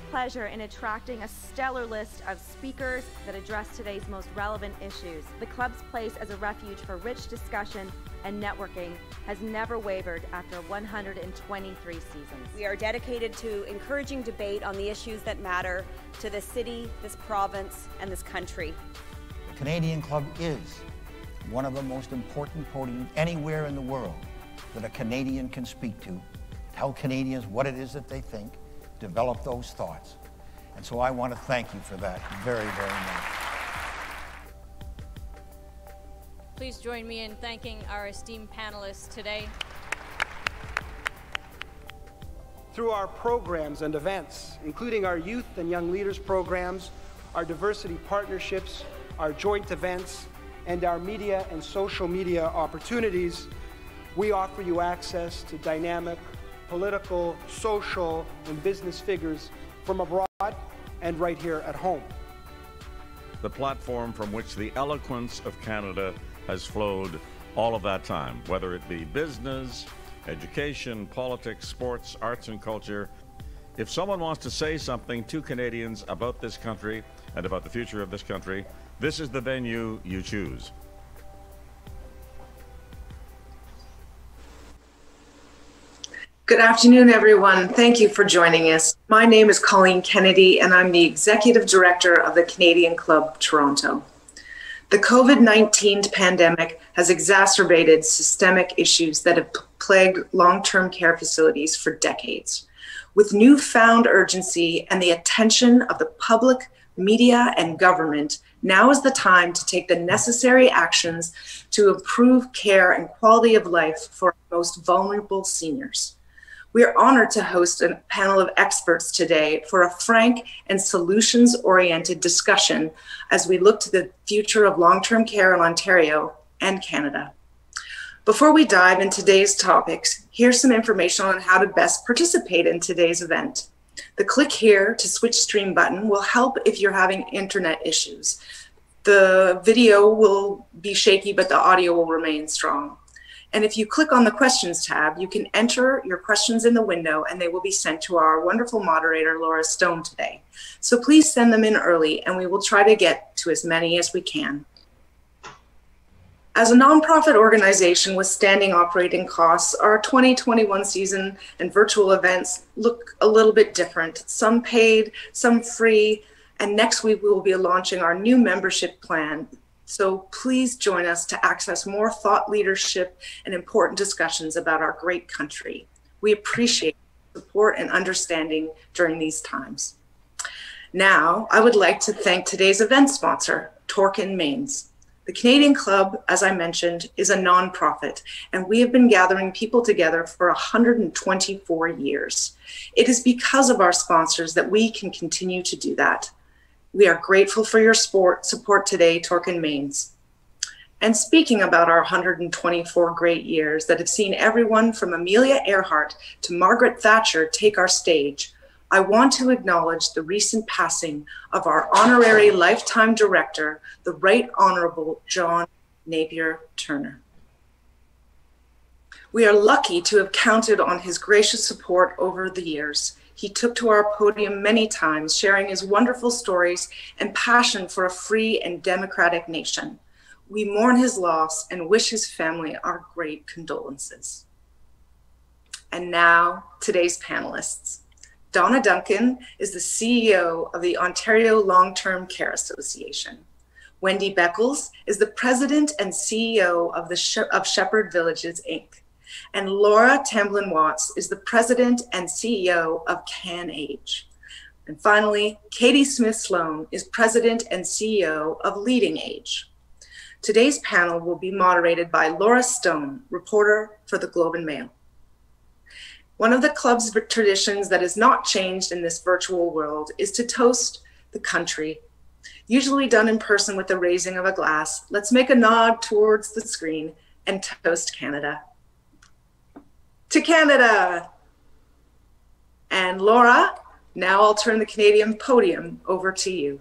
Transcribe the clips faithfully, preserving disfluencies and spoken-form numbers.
takes pleasure in attracting a stellar list of speakers that address today's most relevant issues. The club's place as a refuge for rich discussion and networking has never wavered after one hundred twenty-three seasons. We are dedicated to encouraging debate on the issues that matter to this city, this province, and this country. The Canadian Club is one of the most important podiums anywhere in the world that a Canadian can speak to, tell Canadians what it is that they think, develop those thoughts. And so I want to thank you for that very, very much. Please join me in thanking our esteemed panelists today. Through our programs and events, including our youth and young leaders programs, our diversity partnerships, our joint events, and our media and social media opportunities, we offer you access to dynamic political, social, and business figures from abroad and right here at home. The platform from which the eloquence of Canada has flowed all of that time, whether it be business, education, politics, sports, arts and culture. If someone wants to say something to Canadians about this country and about the future of this country, this is the venue you choose. Good afternoon, everyone. Thank you for joining us. My name is Colleen Kennedy, and I'm the Executive Director of the Canadian Club Toronto. The COVID nineteen pandemic has exacerbated systemic issues that have plagued long-term care facilities for decades. With newfound urgency and the attention of the public, media, and government, now is the time to take the necessary actions to improve care and quality of life for our most vulnerable seniors. We are honored to host a panel of experts today for a frank and solutions-oriented discussion as we look to the future of long-term care in Ontario and Canada. Before we dive into today's topics, here's some information on how to best participate in today's event. The click here to switch stream button will help if you're having internet issues. The video will be shaky, but the audio will remain strong. And if you click on the questions tab, you can enter your questions in the window and they will be sent to our wonderful moderator, Laura Stone, today. So please send them in early and we will try to get to as many as we can. As a nonprofit organization with standing operating costs, our twenty twenty-one season and virtual events look a little bit different, some paid, some free, and next week we will be launching our new membership plan. So please join us to access more thought leadership and important discussions about our great country. We appreciate support and understanding during these times. Now, I would like to thank today's event sponsor, Torkin Mains. The Canadian Club, as I mentioned, is a nonprofit, and we have been gathering people together for one hundred twenty-four years. It is because of our sponsors that we can continue to do that. We are grateful for your support, support today, Torkin Mains. And speaking about our one hundred twenty-four great years that have seen everyone from Amelia Earhart to Margaret Thatcher take our stage, I want to acknowledge the recent passing of our honorary lifetime director, the Right Honorable John Napier Turner. We are lucky to have counted on his gracious support over the years. He took to our podium many times, sharing his wonderful stories and passion for a free and democratic nation. We mourn his loss and wish his family our great condolences. And now, today's panelists. Donna Duncan is the C E O of the Ontario Long-Term Care Association. Wendy Beckles is the president and C E O of, the she of Shepherd Villages Incorporated, and Laura Tamblyn-Watts is the president and C E O of CanAge. And finally, Katie Smith-Sloan is president and C E O of LiveMeeting dot C A. Today's panel will be moderated by Laura Stone, reporter for the Globe and Mail. One of the club's traditions that has not changed in this virtual world is to toast the country. Usually done in person with the raising of a glass, let's make a nod towards the screen and toast Canada. To Canada. And Laura, now I'll turn the Canadian podium over to you.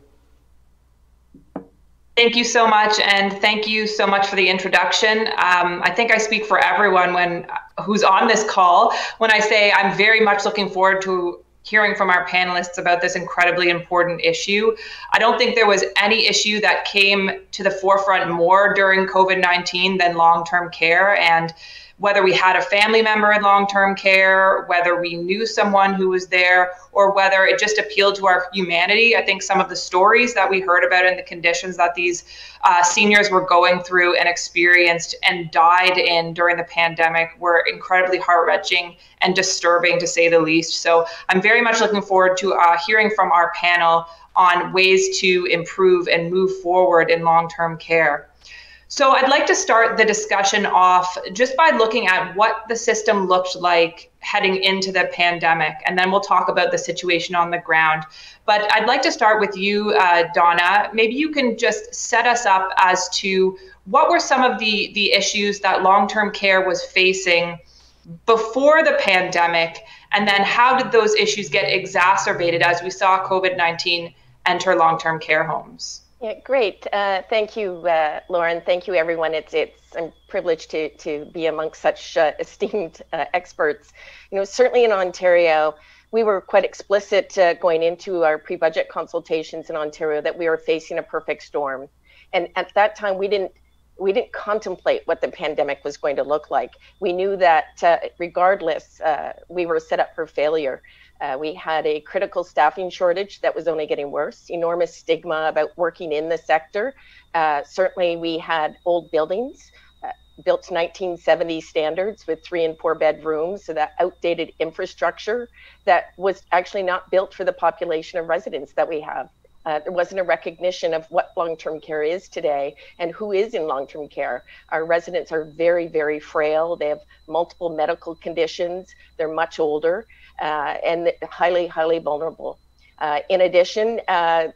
Thank you so much, and thank you so much for the introduction. Um, I think I speak for everyone when who's on this call when I say I'm very much looking forward to hearing from our panelists about this incredibly important issue. I don't think there was any issue that came to the forefront more during COVID nineteen than long-term care. And whether we had a family member in long-term care, whether we knew someone who was there, or whether it just appealed to our humanity, I think some of the stories that we heard about and the conditions that these uh, seniors were going through and experienced and died in during the pandemic were incredibly heart-wrenching and disturbing, to say the least. So I'm very much looking forward to uh, hearing from our panel on ways to improve and move forward in long-term care. So I'd like to start the discussion off just by looking at what the system looked like heading into the pandemic, and then we'll talk about the situation on the ground. But I'd like to start with you, uh, Donna. Maybe you can just set us up as to what were some of the, the issues that long-term care was facing before the pandemic, and then how did those issues get exacerbated as we saw COVID nineteen enter long-term care homes? Yeah, great. Uh, thank you, uh, Lauren. Thank you, everyone. It's it's I'm privileged to to be amongst such uh, esteemed uh, experts. You know, certainly in Ontario, we were quite explicit uh, going into our pre-budget consultations in Ontario that we were facing a perfect storm, and at that time we didn't we didn't contemplate what the pandemic was going to look like. We knew that uh, regardless, uh, we were set up for failure. Uh, we had a critical staffing shortage that was only getting worse, enormous stigma about working in the sector. Uh, certainly we had old buildings, uh, built to nineteen seventy standards with three and four bed rooms, so that outdated infrastructure that was actually not built for the population of residents that we have. Uh, there wasn't a recognition of what long-term care is today and who is in long-term care. Our residents are very, very frail. They have multiple medical conditions. They're much older uh, and highly, highly vulnerable. Uh, in addition, uh,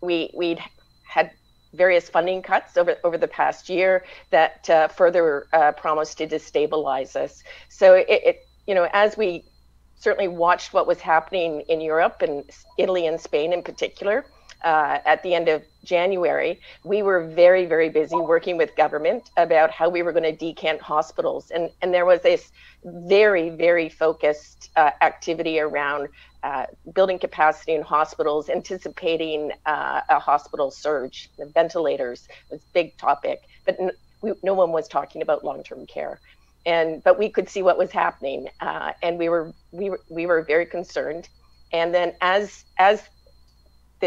we we'd had various funding cuts over, over the past year that uh, further uh, promised to destabilize us. So it, it you know, as we certainly watched what was happening in Europe and Italy and Spain in particular, Uh, at the end of January, we were very, very busy working with government about how we were going to decant hospitals. And, and there was this very, very focused uh, activity around uh, building capacity in hospitals, anticipating uh, a hospital surge. The ventilators was a big topic, but no, we, no one was talking about long-term care. And but we could see what was happening, uh, and we were we were we were very concerned. And then as as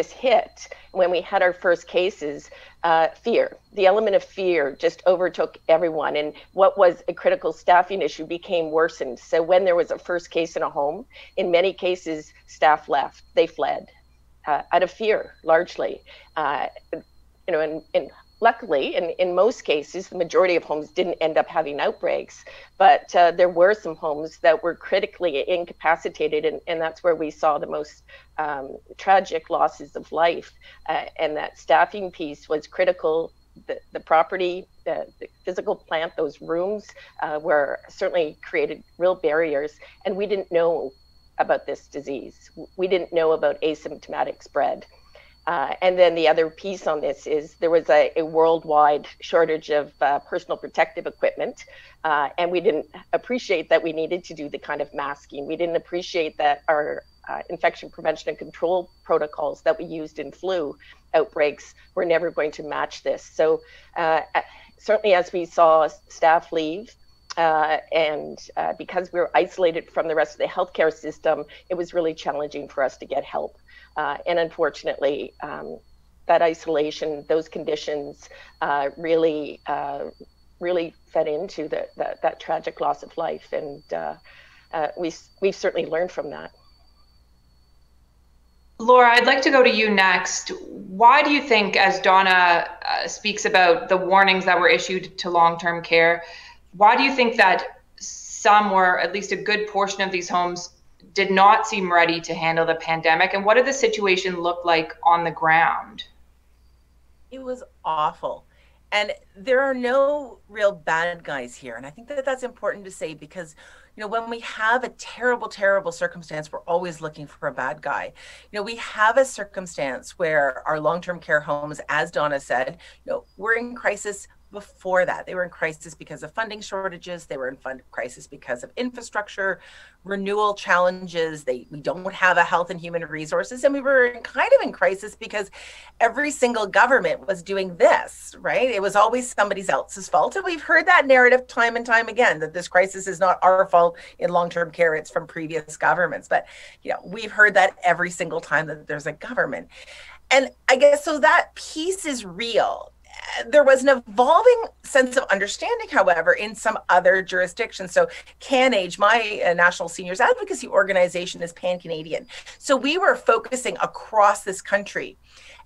this hit, when we had our first cases, uh, fear, the element of fear just overtook everyone, and what was a critical staffing issue became worsened. So when there was a first case in a home, in many cases, staff left, they fled uh, out of fear, largely. Uh, you know, and, and luckily, in, in most cases, the majority of homes didn't end up having outbreaks, but uh, there were some homes that were critically incapacitated, and, and that's where we saw the most Um, tragic losses of life, uh, and that staffing piece was critical. The, the property, the, the physical plant, those rooms uh, were certainly created real barriers, and we didn't know about this disease. We didn't know about asymptomatic spread. Uh, and then the other piece on this is there was a, a worldwide shortage of uh, personal protective equipment, uh, and we didn't appreciate that we needed to do the kind of masking. We didn't appreciate that our Uh, infection prevention and control protocols that we used in flu outbreaks were never going to match this. So uh, certainly as we saw staff leave uh, and uh, because we were isolated from the rest of the healthcare system, it was really challenging for us to get help. Uh, and unfortunately, um, that isolation, those conditions uh, really, uh, really fed into the, the, that tragic loss of life. And uh, uh, we, we've certainly learned from that. Laura, I'd like to go to you next. Why do you think, as Donna uh, speaks about the warnings that were issued to long-term care, why do you think that some, or at least a good portion of these homes, did not seem ready to handle the pandemic? And what did the situation look like on the ground? It was awful. And there are no real bad guys here. And I think that that's important to say because you know, when we have a terrible, terrible circumstance, we're always looking for a bad guy. You know, we have a circumstance where our long-term care homes, as Donna said, you know, we're in crisis before that. They were in crisis because of funding shortages. They were in fund crisis because of infrastructure, renewal challenges. They, we don't have a health and human resources. And we were in kind of in crisis because every single government was doing this, right? It was always somebody else's fault. And we've heard that narrative time and time again, that this crisis is not our fault in long-term care, it's from previous governments. But, you know, we've heard that every single time that there's a government. And I guess, so that piece is real. There was an evolving sense of understanding, however, in some other jurisdictions. So CanAge, my uh, national seniors advocacy organization, is pan-Canadian. So we were focusing across this country.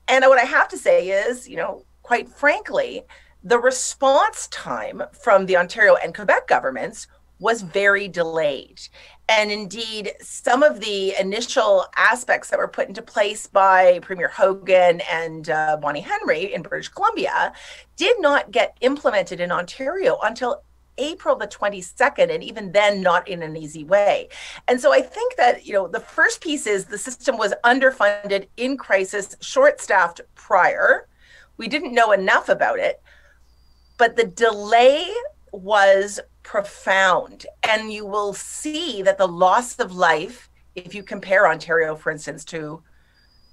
And what I have to say is, you know, quite frankly, the response time from the Ontario and Quebec governments was very delayed. And indeed, some of the initial aspects that were put into place by Premier Hogan and uh, Bonnie Henry in British Columbia did not get implemented in Ontario until April the twenty-second, and even then not in an easy way. And so I think that, you know, the first piece is the system was underfunded, in crisis, short-staffed prior. We didn't know enough about it, but the delay was profound. And you will see that the loss of life, if you compare Ontario, for instance, to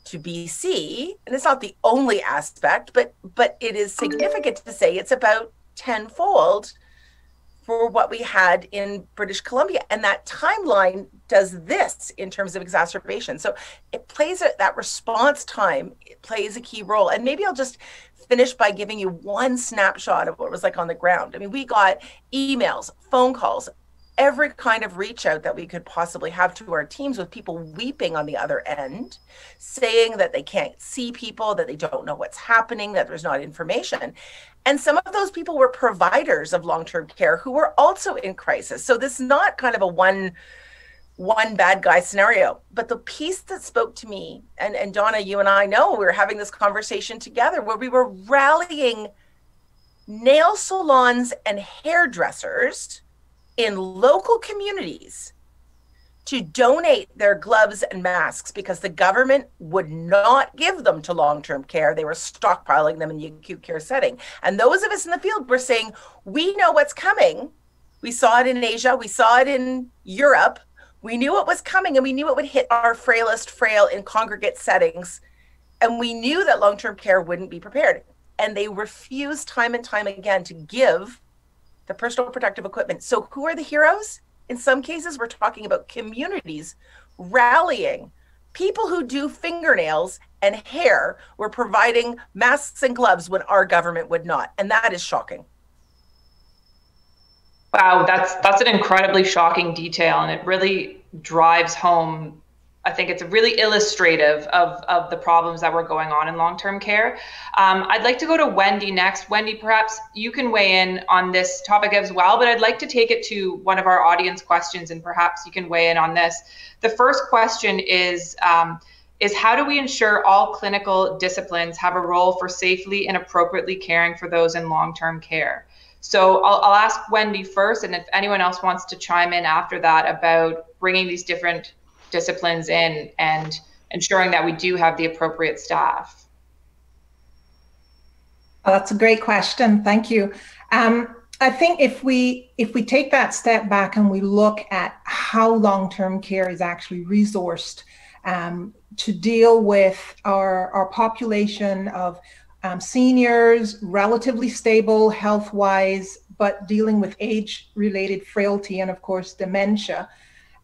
to B C, and it's not the only aspect, but but it is significant to say it's about tenfold for what we had in British Columbia. And that timeline does this in terms of exacerbation. So it plays a, that response time, it plays a key role. And maybe I'll just finish by giving you one snapshot of what it was like on the ground. I mean, we got emails, phone calls, every kind of reach out that we could possibly have to our teams, with people weeping on the other end, saying that they can't see people, that they don't know what's happening, that there's not information. And some of those people were providers of long-term care who were also in crisis. So this is not kind of a one, one bad guy scenario. But the piece that spoke to me, and, and Donna, you and I know, we were having this conversation together where we were rallying nail salons and hairdressers in local communities to donate their gloves and masks because the government would not give them to long-term care. They were stockpiling them in the acute care setting. And those of us in the field were saying, we know what's coming. We saw it in Asia, we saw it in Europe. We knew it was coming, and we knew it would hit our frailest frail in congregate settings. And we knew that long-term care wouldn't be prepared. And they refused time and time again to give the personal protective equipment. So who are the heroes? In some cases, we're talking about communities rallying. People who do fingernails and hair were providing masks and gloves when our government would not. And that is shocking. Wow, that's that's an incredibly shocking detail. And it really drives home, I think it's really illustrative of, of the problems that were going on in long-term care. Um, I'd like to go to Wendy next. Wendy, perhaps you can weigh in on this topic as well, but I'd like to take it to one of our audience questions, and perhaps you can weigh in on this. The first question is, um, is how do we ensure all clinical disciplines have a role for safely and appropriately caring for those in long-term care? So I'll, I'll ask Wendy first, and if anyone else wants to chime in after that about bringing these different disciplines in and ensuring that we do have the appropriate staff. Well, that's a great question. Thank you. Um, I think if we if we take that step back and we look at how long-term care is actually resourced um, to deal with our, our population of um, seniors, relatively stable health-wise, but dealing with age-related frailty and, of course, dementia.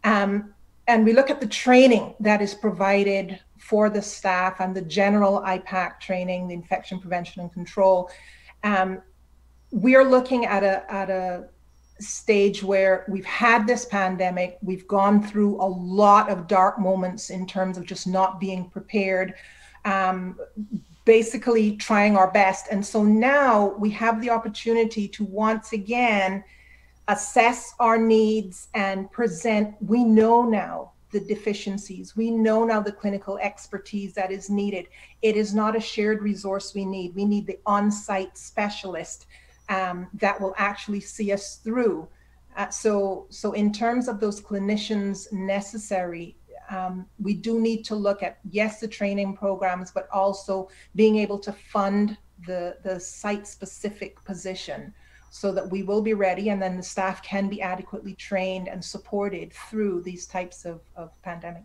Um, And we look at the training that is provided for the staff and the general I PAC training, the infection prevention and control. Um, we are looking at a, at a stage where we've had this pandemic, we've gone through a lot of dark moments in terms of just not being prepared, um, basically trying our best. And so now we have the opportunity to once again assess our needs and present. We know now the deficiencies. We know now the clinical expertise that is needed. It is not a shared resource we need. We need the on-site specialist um, that will actually see us through. Uh, so, so in terms of those clinicians necessary, um, we do need to look at, yes, the training programs, but also being able to fund the, the site-specific position, so that we will be ready, and then the staff can be adequately trained and supported through these types of, of pandemics.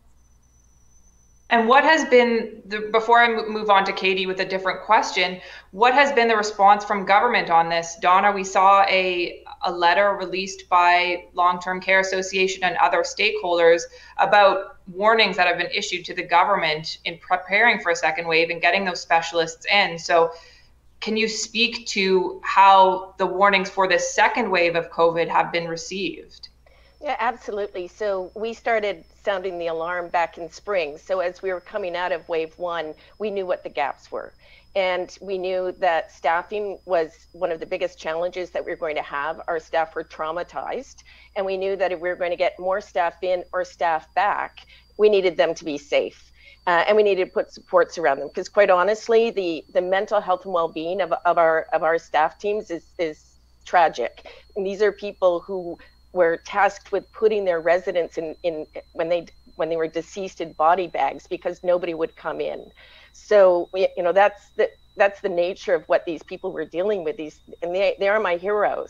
And what has been, the, before I move on to Katie with a different question, what has been the response from government on this? Donna, we saw a, a letter released by Long-Term Care Association and other stakeholders about warnings that have been issued to the government in preparing for a second wave and getting those specialists in. So can you speak to how the warnings for this second wave of COVID have been received? Yeah, absolutely. So we started sounding the alarm back in spring. So as we were coming out of wave one, we knew what the gaps were. And we knew that staffing was one of the biggest challenges that we were going to have. Our staff were traumatized. And we knew that if we were going to get more staff in or staff back, we needed them to be safe. Uh, and we needed to put supports around them. Because quite honestly, the, the mental health and well-being of, of, our, of our staff teams is, is tragic. And these are people who were tasked with putting their residents in, in when they when they were deceased in body bags because nobody would come in. So you know that's the that's the nature of what these people were dealing with. These and they they are my heroes.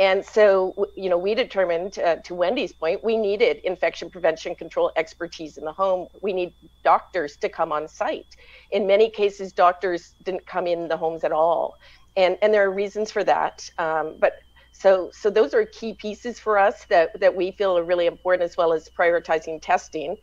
And so you know we determined, uh, to Wendy's point, we needed infection prevention control expertise in the home. We need doctors to come on site. In many cases, doctors didn't come in the homes at all, and and there are reasons for that. Um, but So, so those are key pieces for us that, that we feel are really important, as well as prioritizing testing.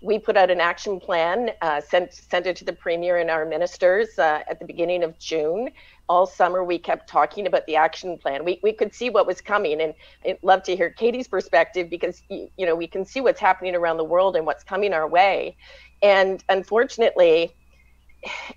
We put out an action plan, uh, sent, sent it to the Premier and our ministers uh, at the beginning of June. All summer, we kept talking about the action plan. We, we could see what was coming, and I'd love to hear Katie's perspective, because you know we can see what's happening around the world and what's coming our way. And unfortunately,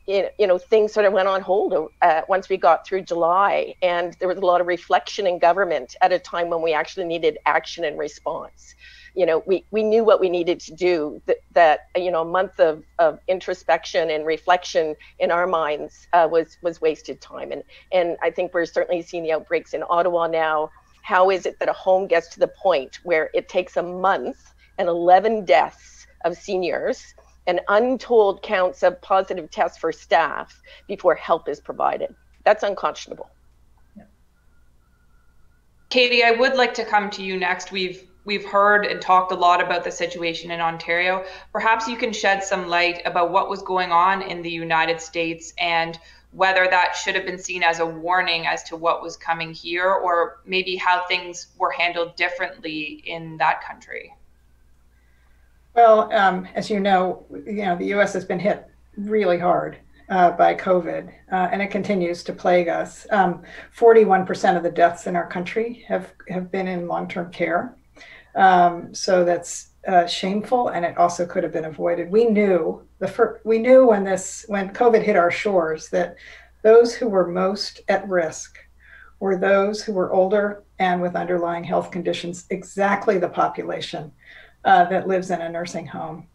You know, things sort of went on hold uh, once we got through July, and there was a lot of reflection in government at a time when we actually needed action and response. You know, we, we knew what we needed to do, that, that you know, a month of, of introspection and reflection in our minds uh, was, was wasted time. And, and I think we're certainly seeing the outbreaks in Ottawa now. How is it that a home gets to the point where it takes a month and eleven deaths of seniors and untold counts of positive tests for staff before help is provided? That's unconscionable. Yeah. Katie, I would like to come to you next. We've we've heard and talked a lot about the situation in Ontario. Perhaps you can shed some light about what was going on in the United States and whether that should have been seen as a warning as to what was coming here, or maybe how things were handled differently in that country. Well, um, as you know, you know the U S has been hit really hard uh, by COVID, uh, and it continues to plague us. Um, forty-one percent of the deaths in our country have, have been in long-term care. Um, so that's uh, shameful, and it also could have been avoided. We knew the fir- we knew when this when COVID hit our shores that those who were most at risk were those who were older and with underlying health conditions, exactly the population Uh, that lives in a nursing home.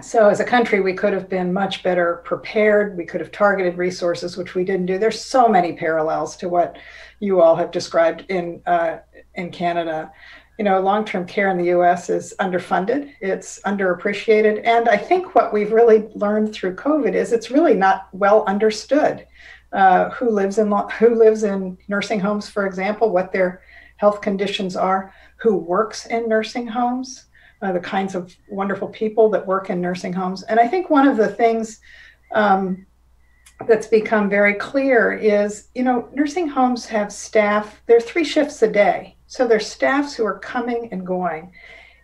So as a country, we could have been much better prepared. We could have targeted resources, which we didn't do. There's so many parallels to what you all have described in uh, in Canada. You know, long-term care in the U S is underfunded, it's underappreciated. And I think what we've really learned through COVID is it's really not well understood uh, who lives in who lives in nursing homes, for example, what their health conditions are, who works in nursing homes. Uh, the kinds of wonderful people that work in nursing homes. And I think one of the things um, that's become very clear is, you know, nursing homes have staff, they're three shifts a day. So there's staffs who are coming and going.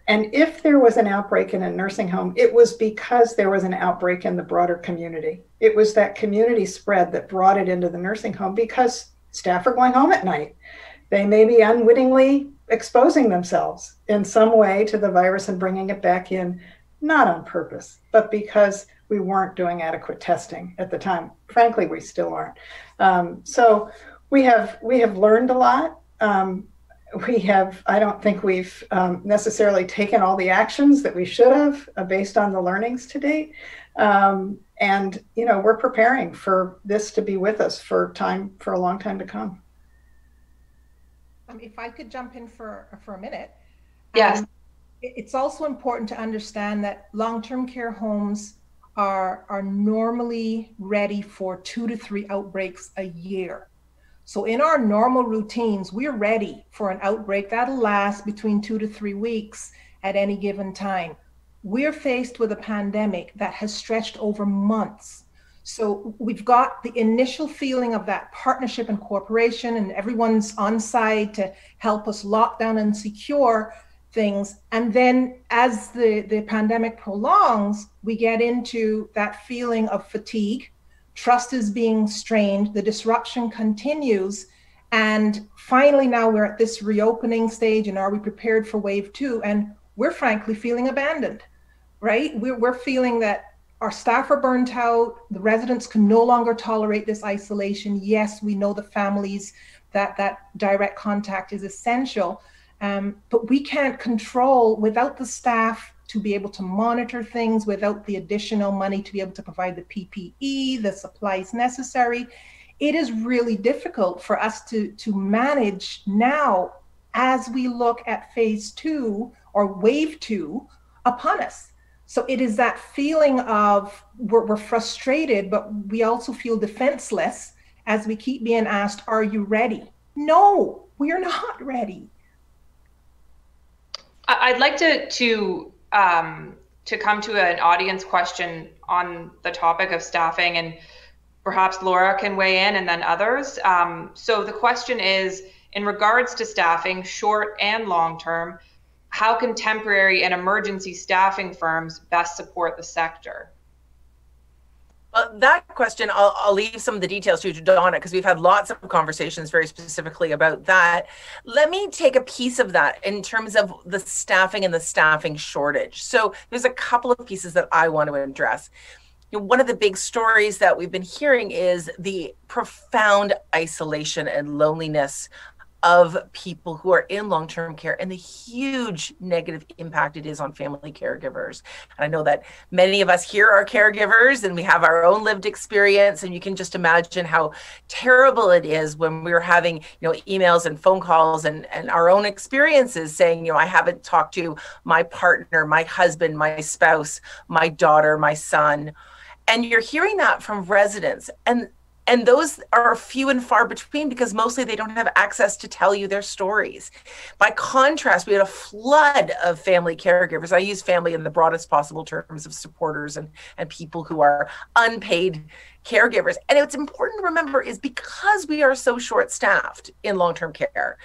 And if there was an outbreak in a nursing home, it was because there was an outbreak in the broader community. It was that community spread that brought it into the nursing home, because staff are going home at night. They may be unwittingly exposing themselves in some way to the virus and bringing it back in, not on purpose, but because we weren't doing adequate testing at the time. Frankly, we still aren't. Um, so we have we have learned a lot. Um, we have, I don't think we've um, necessarily taken all the actions that we should have uh, based on the learnings to date. Um, and, you know, we're preparing for this to be with us for time, for a long time to come. Um, if I could jump in for, for a minute. Yes. Um, it, it's also important to understand that long-term care homes are, are normally ready for two to three outbreaks a year. So in our normal routines, we're ready for an outbreak that'll last between two to three weeks at any given time. We're faced with a pandemic that has stretched over months. So we've got the initial feeling of that partnership and cooperation, and everyone's on side to help us lock down and secure things. And then as the, the pandemic prolongs, we get into that feeling of fatigue, trust is being strained, the disruption continues. And finally, now we're at this reopening stage, and are we prepared for wave two? And we're frankly feeling abandoned, right? We're, we're feeling that our staff are burnt out, the residents can no longer tolerate this isolation. Yes, we know the families that that direct contact is essential, um, but we can't control without the staff to be able to monitor things, without the additional money to be able to provide the P P E, the supplies necessary. It is really difficult for us to, to manage now as we look at phase two or wave two upon us. So it is that feeling of we're, we're frustrated, but we also feel defenseless as we keep being asked, are you ready? No, we are not ready. I'd like to to um, to come to an audience question on the topic of staffing, and perhaps Laura can weigh in and then others. Um, so the question is, in regards to staffing, short and long term, how can temporary and emergency staffing firms best support the sector? Well, that question, I'll, I'll leave some of the details to Donna, because we've had lots of conversations very specifically about that. Let me take a piece of that in terms of the staffing and the staffing shortage. So there's a couple of pieces that I want to address. You know, one of the big stories that we've been hearing is the profound isolation and loneliness of people who are in long-term care, and the huge negative impact it is on family caregivers. And I know that many of us here are caregivers, and we have our own lived experience, and you can just imagine how terrible it is when we're having, you know, emails and phone calls and, and our own experiences saying, you know, I haven't talked to my partner, my husband, my spouse, my daughter, my son. And you're hearing that from residents. And And those are few and far between, because mostly they don't have access to tell you their stories. By contrast, we had a flood of family caregivers. I use family in the broadest possible terms of supporters and, and people who are unpaid caregivers. And what's important to remember is, because we are so short-staffed in long-term care,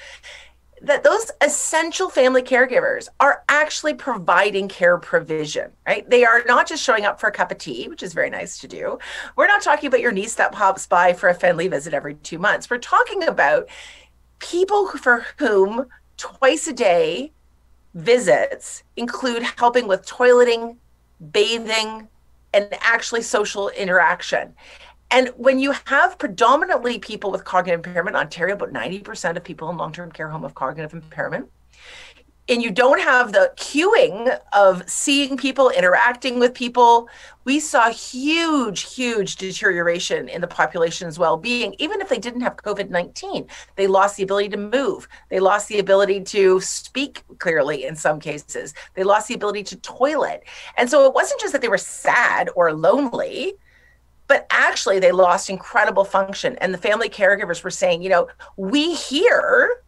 that those essential family caregivers are actually providing care provision, right? They are not just showing up for a cup of tea, which is very nice to do. We're not talking about your niece that pops by for a family visit every two months. We're talking about people for whom twice a day visits include helping with toileting, bathing, and actually social interaction. And when you have predominantly people with cognitive impairment, Ontario, about ninety percent of people in long-term care home have cognitive impairment, and you don't have the queuing of seeing people, interacting with people, we saw huge, huge deterioration in the population's well-being. Even if they didn't have COVID nineteen, they lost the ability to move. They lost the ability to speak clearly in some cases. They lost the ability to toilet. And so it wasn't just that they were sad or lonely, but actually they lost incredible function. And the family caregivers were saying, you know, we hear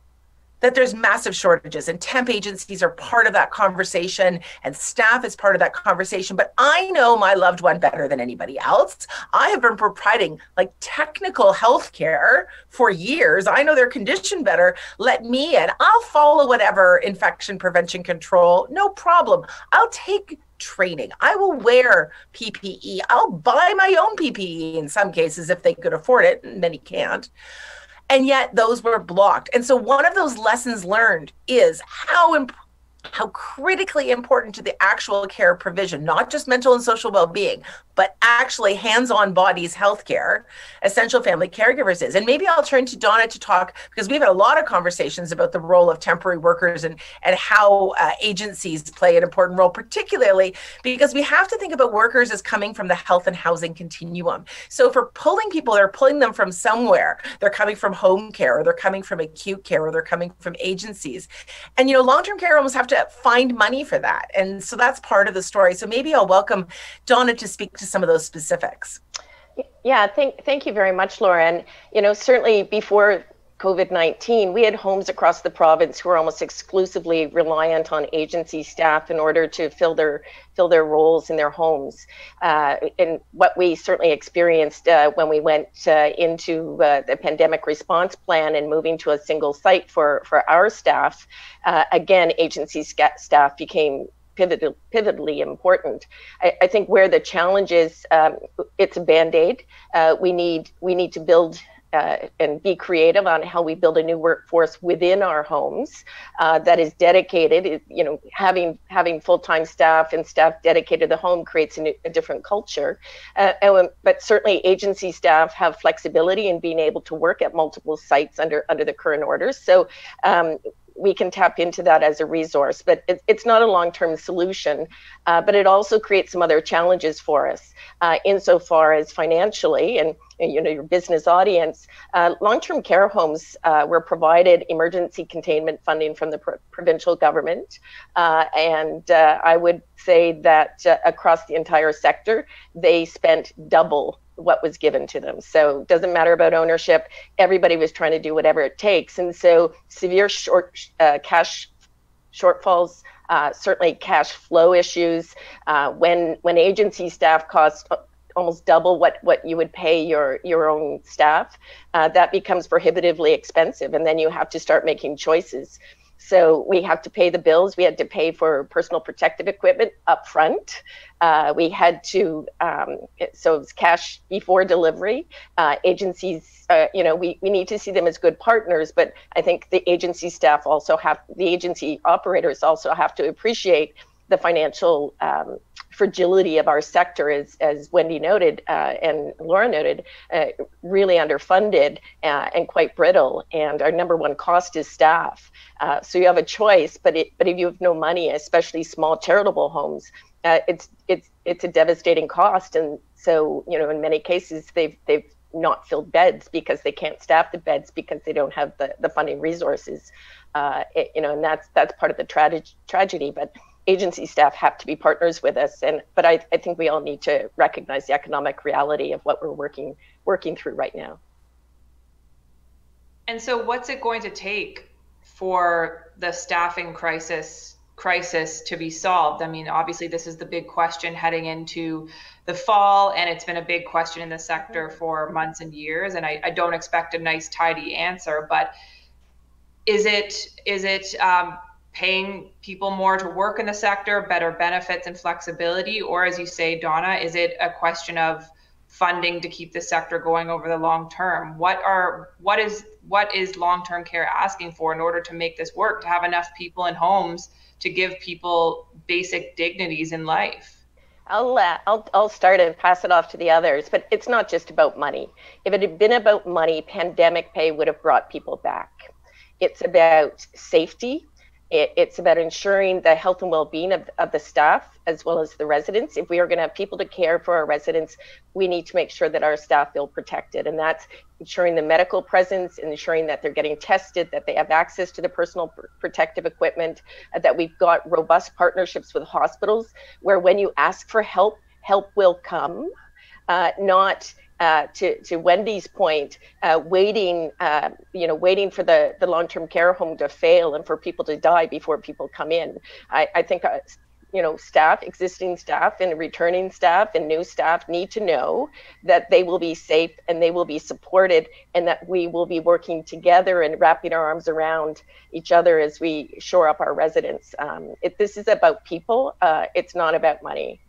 that there's massive shortages, and temp agencies are part of that conversation, and staff is part of that conversation, but I know my loved one better than anybody else. I have been providing like technical health care for years. I know their condition better. Let me in. I'll follow whatever infection prevention control, no problem. I'll take training. I will wear P P E. I'll buy my own P P E in some cases if they could afford it, and many can't. And yet those were blocked. And so one of those lessons learned is how important how critically important to the actual care provision, not just mental and social well-being, but actually hands-on bodies healthcare, essential family caregivers is. And maybe I'll turn to Donna to talk, because we've had a lot of conversations about the role of temporary workers and, and how uh, agencies play an important role, particularly because we have to think about workers as coming from the health and housing continuum. So if we're pulling people, they're pulling them from somewhere. They're coming from home care, or they're coming from acute care, or they're coming from agencies. And, you know, long-term care homes have to to find money for that. And so that's part of the story. So maybe I'll welcome Donna to speak to some of those specifics. Yeah, thank, thank you very much, Laura. And, you know, certainly before COVID nineteen, we had homes across the province who were almost exclusively reliant on agency staff in order to fill their fill their roles in their homes. Uh, and what we certainly experienced uh, when we went uh, into uh, the pandemic response plan and moving to a single site for, for our staff, uh, again, agency staff became Pivotal, pivotally important. I, I think where the challenge is, um, it's a Band-Aid. Uh, we need we need to build uh, and be creative on how we build a new workforce within our homes uh, that is dedicated. You know, having having full-time staff and staff dedicated to the home creates a, new, a different culture. Uh, and, but certainly, agency staff have flexibility in being able to work at multiple sites under under the current orders. So. Um, we can tap into that as a resource, but it, it's not a long-term solution, uh, but it also creates some other challenges for us uh, insofar as financially and, you know, your business audience. Uh, long-term care homes uh, were provided emergency containment funding from the pr provincial government. Uh, and uh, I would say that uh, across the entire sector, they spent double what was given to them. So it doesn't matter about ownership. Everybody was trying to do whatever it takes. And so severe short uh, cash shortfalls, uh, certainly cash flow issues. Uh, when when agency staff cost almost double what what you would pay your your own staff, uh, that becomes prohibitively expensive. And then you have to start making choices. So we have to pay the bills. We had to pay for personal protective equipment up front. Uh, we had to, um, so it was cash before delivery. Uh, agencies, uh, you know, we, we need to see them as good partners, but I think the agency staff also have, the agency operators also have to appreciate the financial um, fragility of our sector, as, as Wendy noted uh, and Laura noted, uh, really underfunded uh, and quite brittle. And our number one cost is staff. Uh, so you have a choice, but it, but if you have no money, especially small charitable homes, uh, it's it's it's a devastating cost. And so, you know, in many cases they've they've not filled beds because they can't staff the beds because they don't have the, the funding resources. Uh, it, you know, and that's that's part of the tra tragedy. But agency staff have to be partners with us, and but I, I think we all need to recognize the economic reality of what we're working working through right now. And so what's it going to take for the staffing crisis crisis to be solved? I mean, obviously this is the big question heading into the fall, and it's been a big question in the sector for months and years, and I, I don't expect a nice tidy answer, but is it is it um, paying people more to work in the sector, better benefits and flexibility? Or as you say, Donna, is it a question of funding to keep the sector going over the long term? What are, what is, what is long-term care asking for in order to make this work, to have enough people in homes to give people basic dignities in life? I'll, uh, I'll, I'll start and pass it off to the others, but it's not just about money. If it had been about money, pandemic pay would have brought people back. It's about safety. It's about ensuring the health and well-being of, of the staff as well as the residents. If we are going to have people to care for our residents, we need to make sure that our staff feel protected. And that's ensuring the medical presence, ensuring that they're getting tested, that they have access to the personal protective equipment, that we've got robust partnerships with hospitals where when you ask for help, help will come, uh, not Uh, to, to Wendy's point, uh, waiting, uh, you know, waiting for the, the long-term care home to fail and for people to die before people come in. I, I think, uh, you know, staff, existing staff and returning staff and new staff need to know that they will be safe and they will be supported and that we will be working together and wrapping our arms around each other as we shore up our residents. Um, if this is about people, uh, it's not about money.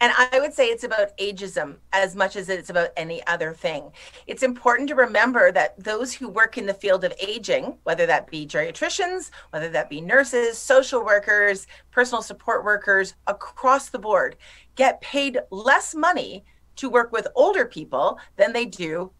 And I would say it's about ageism as much as it's about any other thing. It's important to remember that those who work in the field of aging, whether that be geriatricians, whether that be nurses, social workers, personal support workers across the board, get paid less money to work with older people than they do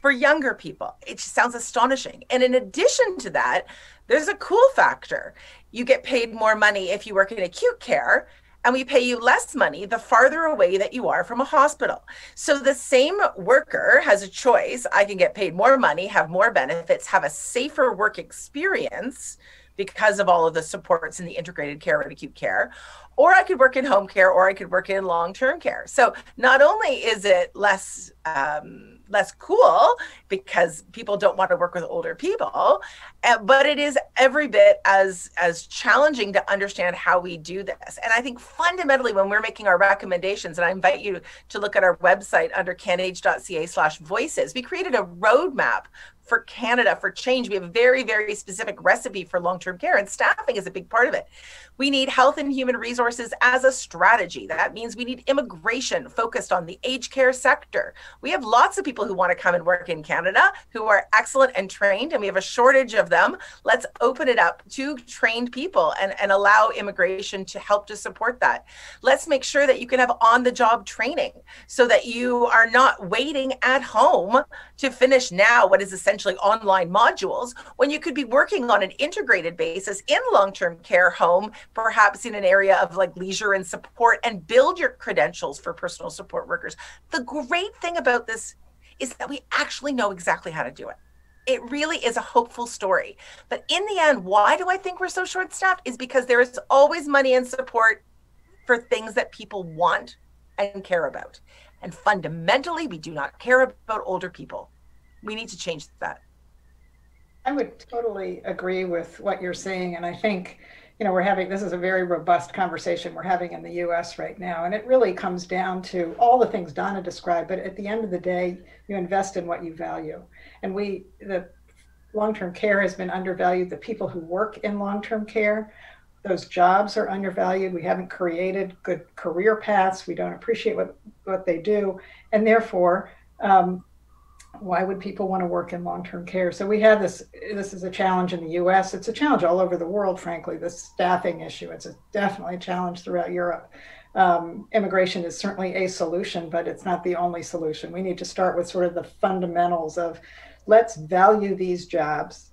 for younger people. It just sounds astonishing. And in addition to that, there's a cool factor. You get paid more money if you work in acute care, and we pay you less money the farther away that you are from a hospital. So the same worker has a choice. I can get paid more money, have more benefits, have a safer work experience, because of all of the supports in the integrated care and acute care, or I could work in home care, or I could work in long-term care. So not only is it less um, less cool because people don't want to work with older people, uh, but it is every bit as as challenging to understand how we do this. And I think fundamentally when we're making our recommendations, and I invite you to look at our website under canage dot c a slash voices, we created a roadmap for Canada for change. We have a very, very specific recipe for long-term care, and staffing is a big part of it. We need health and human resources as a strategy. That means we need immigration focused on the aged care sector. We have lots of people who want to come and work in Canada who are excellent and trained, and we have a shortage of them. Let's open it up to trained people and, and allow immigration to help to support that. Let's make sure that you can have on-the-job training so that you are not waiting at home to finish now what is essentially online modules when you could be working on an integrated basis in long-term care home, perhaps in an area of like leisure and support, and build your credentials for personal support workers. The great thing about this is that we actually know exactly how to do it. It really is a hopeful story. But in the end, why do I think we're so short-staffed is because there is always money and support for things that people want and care about. And fundamentally, we do not care about older people. We need to change that. I would totally agree with what you're saying. And I think, you know, we're having, this is a very robust conversation we're having in the U S right now. And it really comes down to all the things Donna described, but at the end of the day, you invest in what you value. And we, the long-term care has been undervalued. The people who work in long-term care, those jobs are undervalued. We haven't created good career paths. We don't appreciate what, what they do. And therefore, um, why would people want to work in long-term care? So we have this, this is a challenge in the U S. It's a challenge all over the world, frankly, the staffing issue. It's a, definitely a challenge throughout Europe. Um, immigration is certainly a solution, but it's not the only solution. We need to start with sort of the fundamentals of let's value these jobs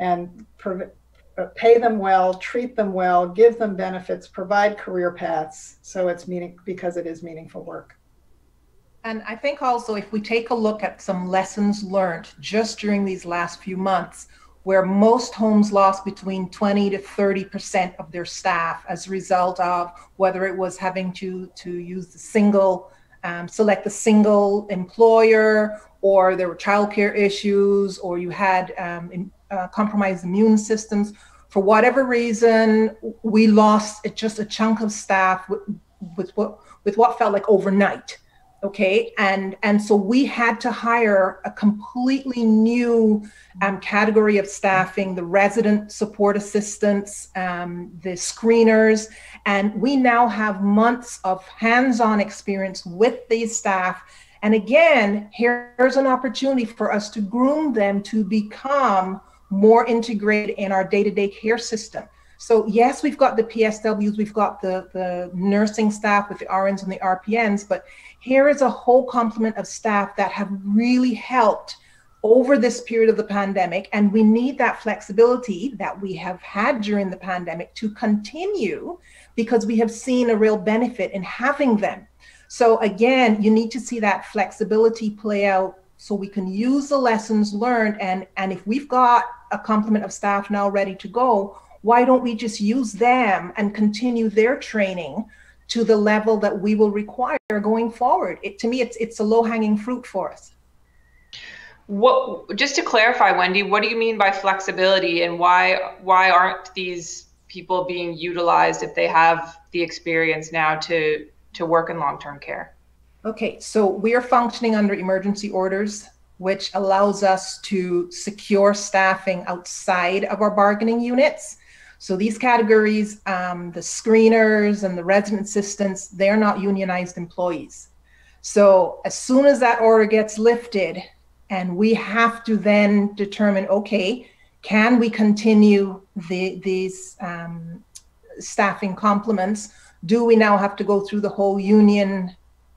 and pay them well, treat them well, give them benefits, provide career paths. So it's meaning, because it is meaningful work. And I think also if we take a look at some lessons learned just during these last few months, where most homes lost between twenty to thirty percent of their staff as a result of whether it was having to, to use the single, um, select the single employer, or there were childcare issues, or you had um, in, uh, compromised immune systems. For whatever reason, we lost just a chunk of staff with, with, what, with what felt like overnight. Okay, and, and so we had to hire a completely new um, category of staffing, the resident support assistants, um, the screeners, and we now have months of hands-on experience with these staff. And again, here's an opportunity for us to groom them to become more integrated in our day-to-day care system. So yes, we've got the P S Ws, we've got the, the nursing staff with the R Ns and the R P Ns, but here is a whole complement of staff that have really helped over this period of the pandemic. And we need that flexibility that we have had during the pandemic to continue, because we have seen a real benefit in having them. So again, you need to see that flexibility play out so we can use the lessons learned. And, and if we've got a complement of staff now ready to go, why don't we just use them and continue their training to the level that we will require going forward? It, to me, it's it's a low-hanging fruit for us. What, just to clarify, Wendy, what do you mean by flexibility, and why why aren't these people being utilized if they have the experience now to, to work in long-term care? Okay, so we are functioning under emergency orders, which allows us to secure staffing outside of our bargaining units. So these categories, um, the screeners and the resident assistants, they're not unionized employees. So as soon as that order gets lifted, and we have to then determine, okay, can we continue the, these um, staffing complements? Do we now have to go through the whole union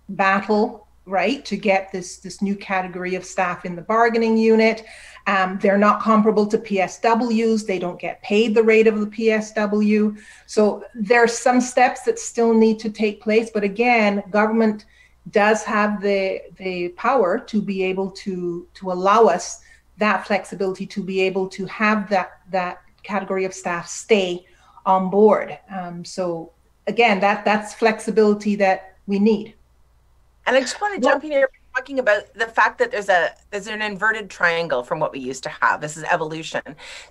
battle, right, to get this, this new category of staff in the bargaining unit? Um, they're not comparable to P S Ws. They don't get paid the rate of the P S W. So there are some steps that still need to take place. But again, government does have the, the power to be able to, to allow us that flexibility, to be able to have that, that category of staff stay on board. Um, so again, that that's flexibility that we need. And I just want to well, jump in here talking about the fact that there's a there's an inverted triangle from what we used to have. This is evolution.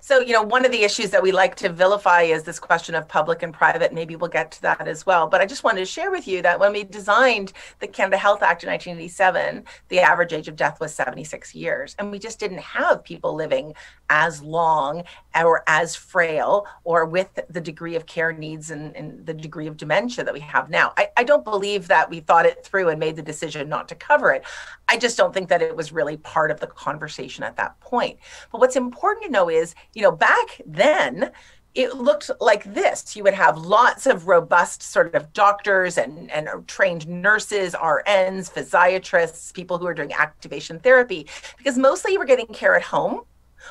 So, you know, one of the issues that we like to vilify is this question of public and private. Maybe we'll get to that as well. But I just wanted to share with you that when we designed the Canada Health Act in nineteen eighty-seven, the average age of death was seventy-six years. And we just didn't have people living as long or as frail or with the degree of care needs and, and the degree of dementia that we have now. I, I don't believe that we thought it through and made the decision not to cover it. I just don't think that it was really part of the conversation at that point. But what's important to know is, you know, back then, it looked like this. You would have lots of robust sort of doctors and, and trained nurses, R Ns, physiatrists, people who are doing activation therapy, because mostly you were getting care at home,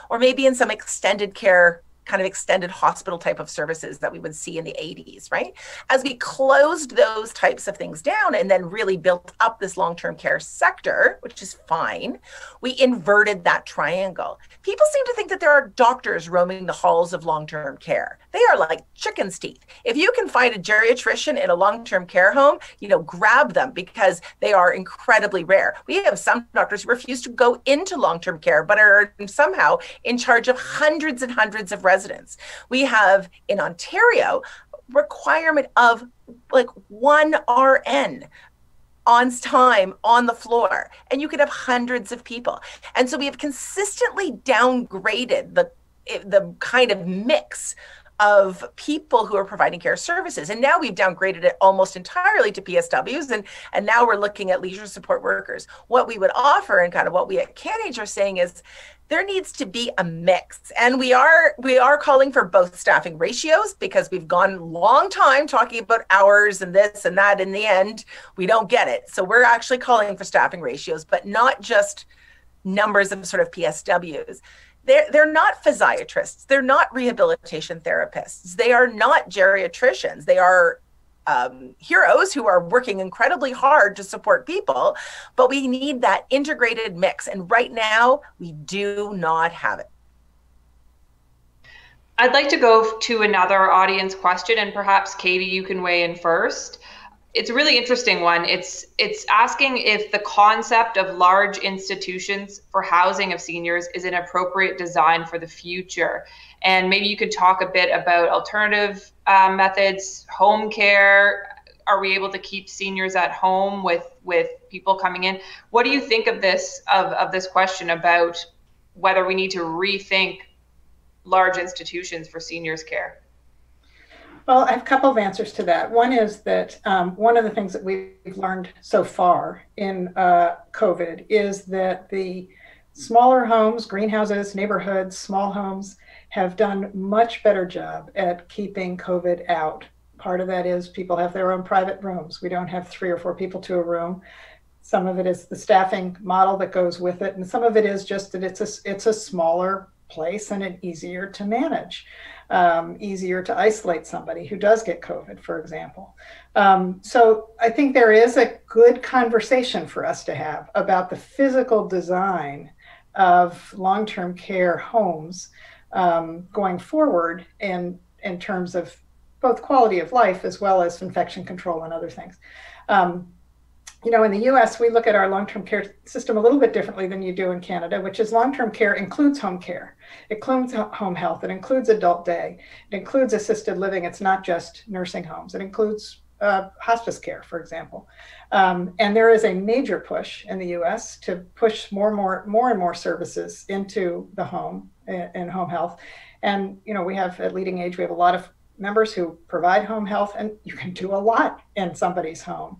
or maybe in some extended care, kind of extended hospital type of services that we would see in the eighties, right? As we closed those types of things down and then really built up this long-term care sector, which is fine, we inverted that triangle. People seem to think that there are doctors roaming the halls of long-term care. They are like chicken's teeth. If you can find a geriatrician in a long-term care home, you know, grab them, because they are incredibly rare. We have some doctors who refuse to go into long-term care, but are somehow in charge of hundreds and hundreds of residents. Residents. We have in Ontario requirement of like one R N on time on the floor, and you could have hundreds of people. And so we have consistently downgraded the the kind of mix of people who are providing care services. And now we've downgraded it almost entirely to P S Ws, and, and now we're looking at leisure support workers. What we would offer, and kind of what we at CanAge are saying, is there needs to be a mix. And we are we are calling for both staffing ratios, because we've gone a long time talking about hours and this and that. In the end, we don't get it. So we're actually calling for staffing ratios, but not just numbers of sort of P S Ws. They're, they're not physiatrists. They're not rehabilitation therapists. They are not geriatricians. They are um, heroes who are working incredibly hard to support people, but we need that integrated mix. And right now, we do not have it. I'd like to go to another audience question, and perhaps Katie, you can weigh in first. It's a really interesting one. It's it's asking if the concept of large institutions for housing of seniors is an appropriate design for the future. And maybe you could talk a bit about alternative uh, methods, home care. Are we able to keep seniors at home with with people coming in? What do you think of this of, of this question about whether we need to rethink large institutions for seniors care? Well, I have a couple of answers to that. One is that um, one of the things that we've learned so far in uh, COVID is that the smaller homes, greenhouses, neighborhoods, small homes have done much better job at keeping COVID out. Part of that is people have their own private rooms. We don't have three or four people to a room. Some of it is the staffing model that goes with it, and some of it is just that it's a, it's a smaller place and it's easier to manage. Um, easier to isolate somebody who does get COVID, for example. Um, so I think there is a good conversation for us to have about the physical design of long-term care homes um, going forward, and in terms of both quality of life as well as infection control and other things. Um, You know, in the U S, we look at our long-term care system a little bit differently than you do in Canada, which is long-term care includes home care, it includes home health, it includes adult day, it includes assisted living. It's not just nursing homes. It includes uh, hospice care, for example. Um, and there is a major push in the U S to push more and more, more and more services into the home and, and home health. And, you know, we have at LiveMeeting, we have a lot of members who provide home health, and you can do a lot in somebody's home.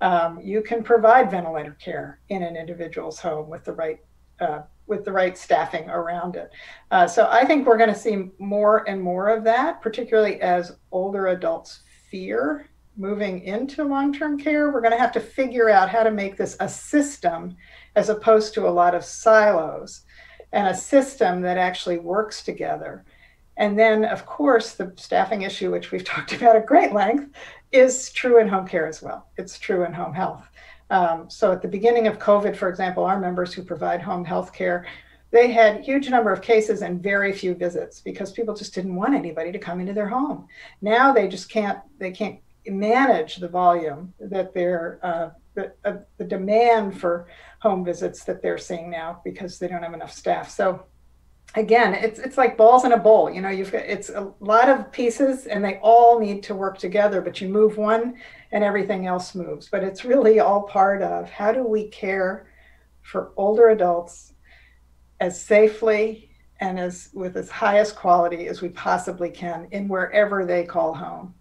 Um, you can provide ventilator care in an individual's home with the right uh, with the right staffing around it. Uh, so I think we're going to see more and more of that, particularly as older adults fear moving into long-term care. We're going to have to figure out how to make this a system as opposed to a lot of silos, and a system that actually works together. And then, of course, the staffing issue, which we've talked about at great length, is true in home care as well. It's true in home health. Um, so at the beginning of COVID, for example, our members who provide home health care They had a huge number of cases and very few visits because people just didn't want anybody to come into their home. Now they just can't, they can't manage the volume that they're, uh, the, uh, the demand for home visits that they're seeing now because they don't have enough staff. So again, it's, it's like balls in a bowl, you know, you've got, it's a lot of pieces and they all need to work together, but you move one and everything else moves. But it's really all part of how do we care for older adults as safely and as with as highest quality as we possibly can in wherever they call home.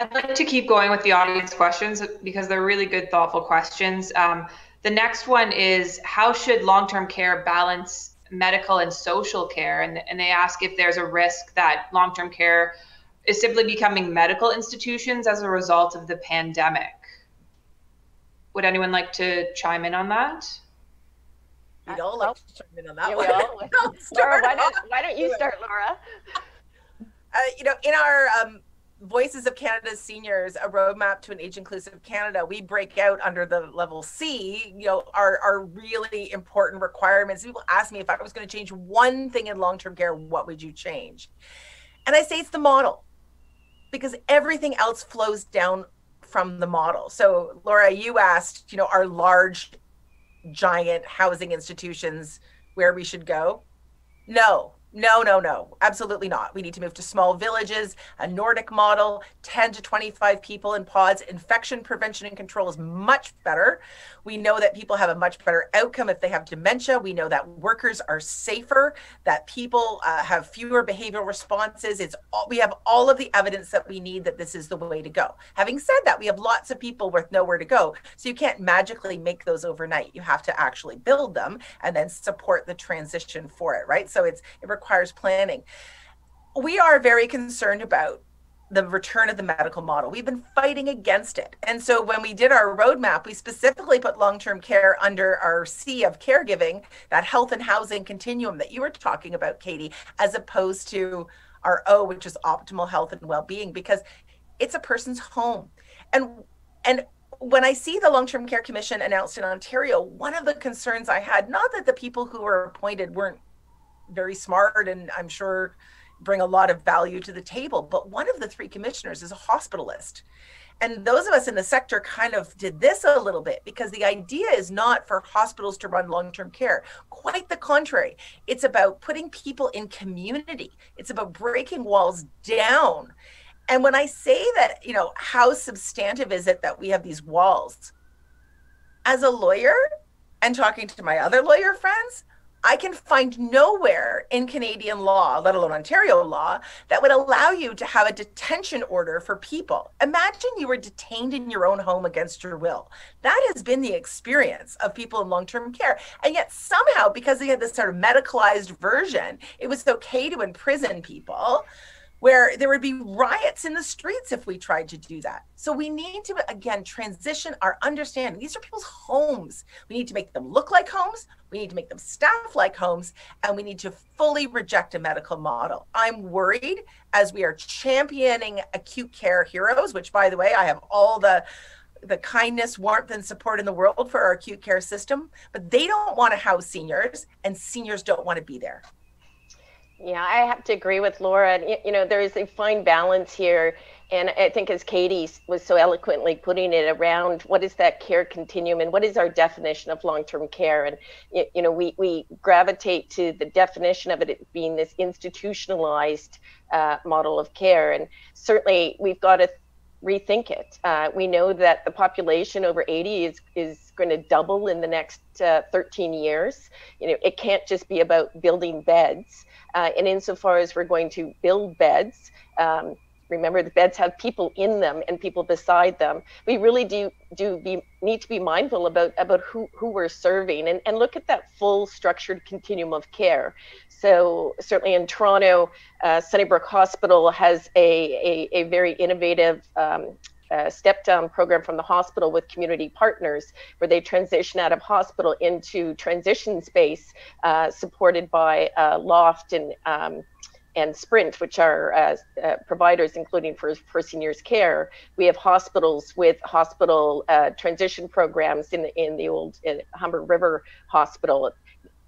I'd like to keep going with the audience questions because they're really good, thoughtful questions. Um, the next one is, how should long-term care balance medical and social care? And, and they ask if there's a risk that long-term care is simply becoming medical institutions as a result of the pandemic. Would anyone like to chime in on that? We'd all like to chime in on that yeah, one. We all Laura, why, don't, why don't you start, Laura? Uh, you know, in our um, Voices of Canada's Seniors, a roadmap to an age-inclusive Canada, we break out under the level C, you know, our, our really important requirements. People ask me if I was going to change one thing in long-term care, what would you change? And I say it's the model, because everything else flows down from the model. So Laura, you asked, you know, our large giant housing institutions where we should go. No, no, no, no, absolutely not. We need to move to small villages, a Nordic model, ten to twenty-five people in pods. Infection prevention and control is much better. We know that people have a much better outcome if they have dementia. We know that workers are safer, that people uh, have fewer behavioral responses. It's all, we have all of the evidence that we need that this is the way to go. Having said that, we have lots of people with nowhere to go. So you can't magically make those overnight. You have to actually build them and then support the transition for it, right? So it's, it requires planning. We are very concerned about the return of the medical model. We've been fighting against it. And so when we did our roadmap, we specifically put long-term care under our C of caregiving, that health and housing continuum that you were talking about, Katie, as opposed to our O, which is optimal health and well-being, because it's a person's home. And, and when I see the Long-Term Care Commission announced in Ontario, one of the concerns I had, not that the people who were appointed weren't very smart and I'm sure bring a lot of value to the table, but one of the three commissioners is a hospitalist. And those of us in the sector kind of did this a little bit because the idea is not for hospitals to run long-term care. Quite the contrary. It's about putting people in community. It's about breaking walls down. And when I say that, you know, how substantive is it that we have these walls? As a lawyer and talking to my other lawyer friends, I can find nowhere in Canadian law, let alone Ontario law, that would allow you to have a detention order for people. Imagine you were detained in your own home against your will. That has been the experience of people in long-term care. And yet somehow, because they had this sort of medicalized version, it was okay to imprison people, where there would be riots in the streets if we tried to do that. So we need to, again, transition our understanding. These are people's homes. We need to make them look like homes. We need to make them staff like homes. And we need to fully reject a medical model. I'm worried as we are championing acute care heroes, which, by the way, I have all the the kindness, warmth, and support in the world for our acute care system, but they don't want to house seniors, and seniors don't want to be there. Yeah, I have to agree with Laura. You know, there's a fine balance here. And I think as Katie was so eloquently putting it around, what is that care continuum and what is our definition of long-term care? And, you know, we, we gravitate to the definition of it being this institutionalized uh, model of care. And certainly we've got to rethink it. Uh, we know that the population over eighty is, is going to double in the next uh, thirteen years. You know, it can't just be about building beds. Uh, and insofar as we're going to build beds, um, remember the beds have people in them and people beside them. We really do do be, need to be mindful about about who, who we're serving and, and look at that full structured continuum of care. So certainly in Toronto, uh, Sunnybrook Hospital has a, a, a very innovative um, uh, step-down program from the hospital with community partners where they transition out of hospital into transition space uh, supported by a loft and um, and Sprint, which are uh, uh, providers, including for, for seniors care. We have hospitals with hospital uh, transition programs in the, in the old in Humber River Hospital.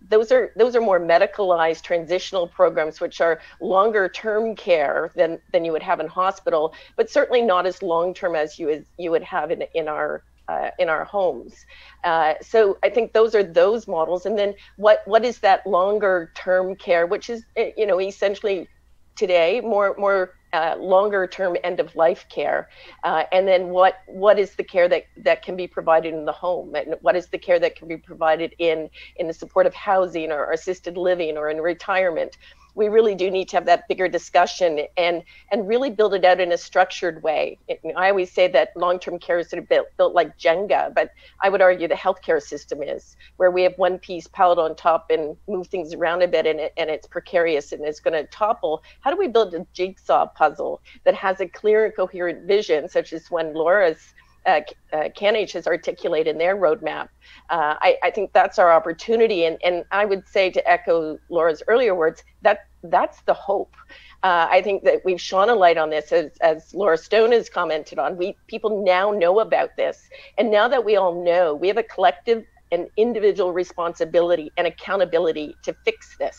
Those are those are more medicalized transitional programs, which are longer term care than than you would have in hospital, but certainly not as long term as you as you would have in in our uh, in our homes. Uh, so I think those are those models. And then what what is that longer term care, which is, you know, essentially today more more uh, longer term end of life care, uh, and then what what is the care that that can be provided in the home, and what is the care that can be provided in in the supportive housing or assisted living or in retirement. We really do need to have that bigger discussion and and really build it out in a structured way. It, I always say that long-term care is sort of built, built like Jenga, but I would argue the healthcare system is, where we have one piece piled on top and move things around a bit, and it, and it's precarious and it's going to topple. How do we build a jigsaw puzzle that has a clear and coherent vision, such as when Laura's Uh, uh, CanAge has articulated in their roadmap? Uh, I, I think that's our opportunity, and, and I would say, to echo Laura's earlier words, that that's the hope. Uh, I think that we've shone a light on this, as, as Laura Stone has commented on. We people now know about this, and now that we all know, we have a collective and individual responsibility and accountability to fix this.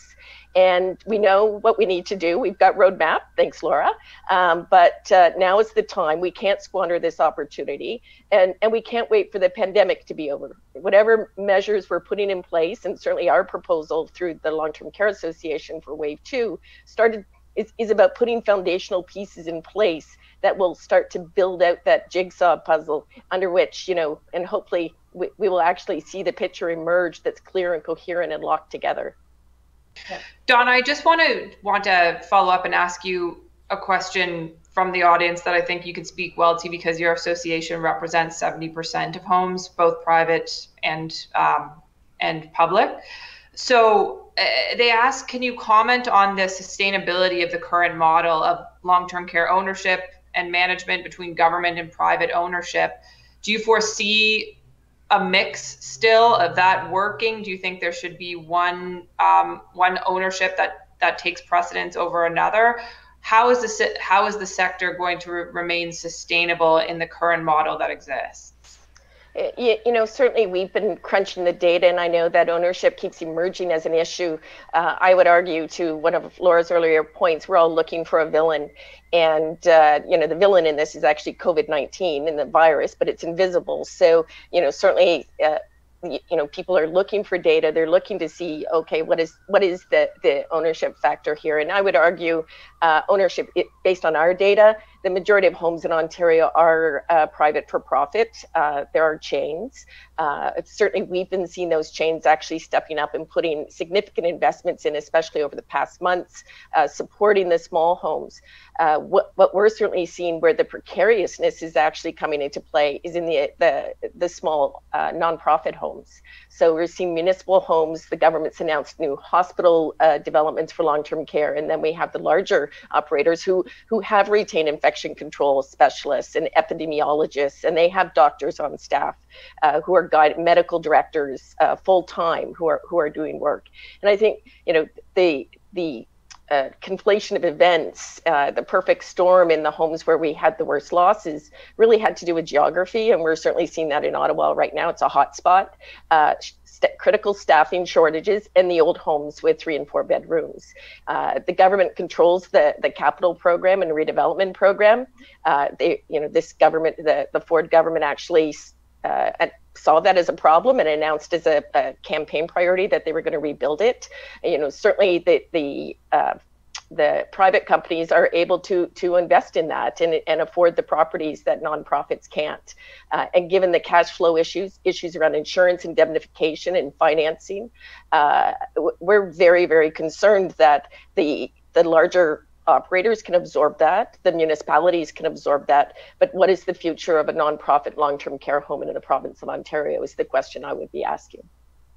And we know what we need to do. We've got roadmap, thanks Laura, um, but uh, now is the time. We can't squander this opportunity, and, and we can't wait for the pandemic to be over. Whatever measures we're putting in place, and certainly our proposal through the Long-Term Care Association for Wave two started, is, is about putting foundational pieces in place that will start to build out that jigsaw puzzle, under which, you know, and hopefully we, we will actually see the picture emerge that's clear and coherent and locked together. Yeah. Donna, I just want to want to follow up and ask you a question from the audience that I think you can speak well to, because your association represents seventy percent of homes, both private and um, and public. So uh, they ask, can you comment on the sustainability of the current model of long-term care ownership and management between government and private ownership? Do you foresee a mix still of that working? Do you think there should be one um, one ownership that that takes precedence over another? How is this? How is the sector going to re remain sustainable in the current model that exists? You, you know, certainly we've been crunching the data, and I know that ownership keeps emerging as an issue. Uh, I would argue, to one of Laura's earlier points, we're all looking for a villain. And, uh, you know, the villain in this is actually COVID nineteen and the virus, but it's invisible. So, you know, certainly, uh, you know, people are looking for data. They're looking to see, okay, what is what is the, the ownership factor here? And I would argue uh, ownership, it, based on our data, the majority of homes in Ontario are uh, private for profit. Uh, there are chains. Uh, certainly we've been seeing those chains actually stepping up and putting significant investments in, especially over the past months, uh, supporting the small homes. Uh, what, what we're certainly seeing, where the precariousness is actually coming into play, is in the, the, the small uh, nonprofit homes. So we're seeing municipal homes. The government's announced new hospital uh, developments for long-term care. And then we have the larger operators who, who have retained infection control specialists and epidemiologists, and they have doctors on staff uh, who are guide medical directors uh, full time, who are who are doing work. And I think, you know, the the uh, conflation of events, uh, the perfect storm in the homes where we had the worst losses, really had to do with geography, and we're certainly seeing that in Ottawa right now. It's a hot spot. Uh, St critical staffing shortages, and the old homes with three and four bedrooms. Uh, the government controls the, the capital program and redevelopment program. Uh, they, you know, this government, the, the Ford government actually uh, saw that as a problem and announced as a, a campaign priority that they were going to rebuild it. You know, certainly the, the uh, the private companies are able to to invest in that and, and afford the properties that nonprofits can't. Uh, and given the cash flow issues, issues around insurance, indemnification, and financing, uh, we're very, very concerned that the the larger operators can absorb that, the municipalities can absorb that, but what is the future of a nonprofit long-term care home in the province of Ontario is the question I would be asking.